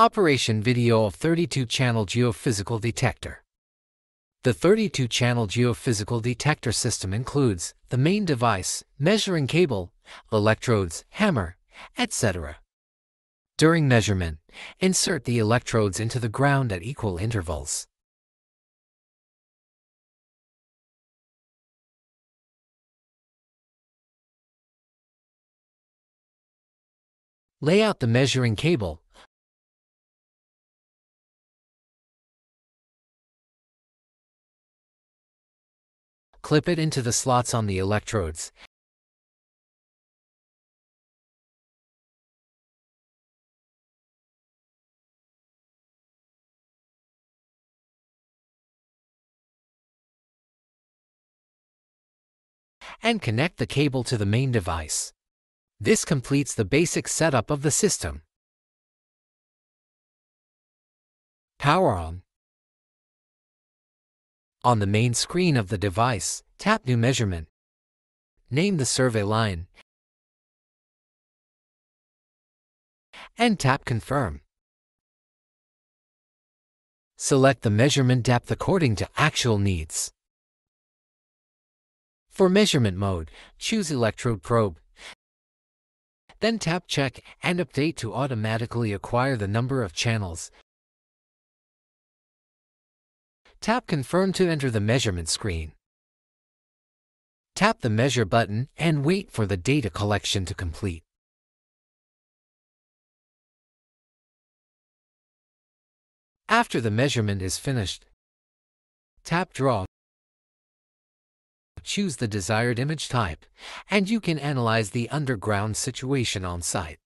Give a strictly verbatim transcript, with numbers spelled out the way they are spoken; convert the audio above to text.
Operation video of thirty-two channel geophysical detector. The thirty-two channel geophysical detector system includes the main device, measuring cable, electrodes, hammer, et cetera. During measurement, insert the electrodes into the ground at equal intervals. Lay out the measuring cable, clip it into the slots on the electrodes, and connect the cable to the main device. This completes the basic setup of the system. Power on. On the main screen of the device, tap New Measurement. Name the survey line and tap Confirm. Select the measurement depth according to actual needs. For measurement mode, choose Electrode Probe. Then tap Check and Update to automatically acquire the number of channels. Tap Confirm to enter the measurement screen. Tap the Measure button and wait for the data collection to complete. After the measurement is finished, tap Draw. Choose the desired image type, and you can analyze the underground situation on site.